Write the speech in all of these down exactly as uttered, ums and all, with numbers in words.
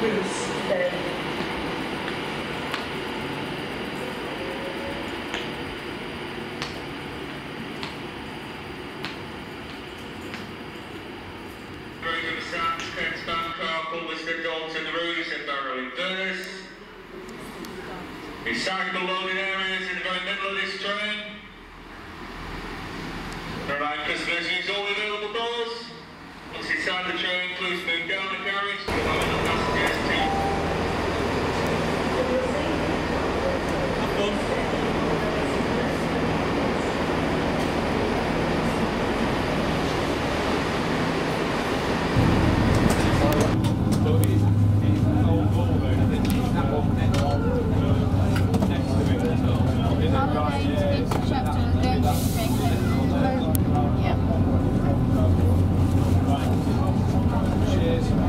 please then. Birmingham South, Kent, Carpool, Whistler, Dalton, the Roos and Barrow in Furness. Recycle loaded areas in the very middle of this train. Arrive customers use all available doors. Once inside the train, please move down the carriage to allow the passengers to. Cheers.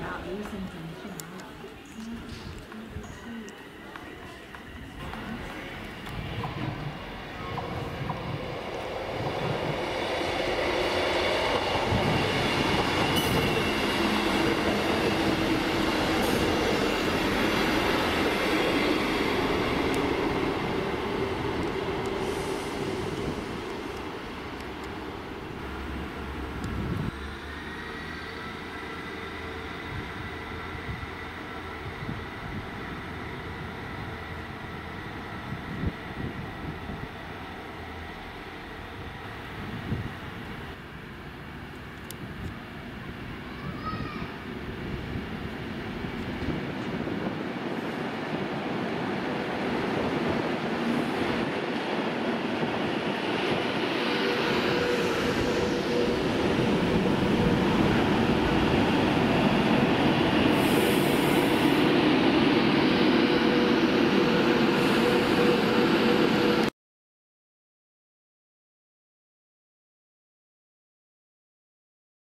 mountains and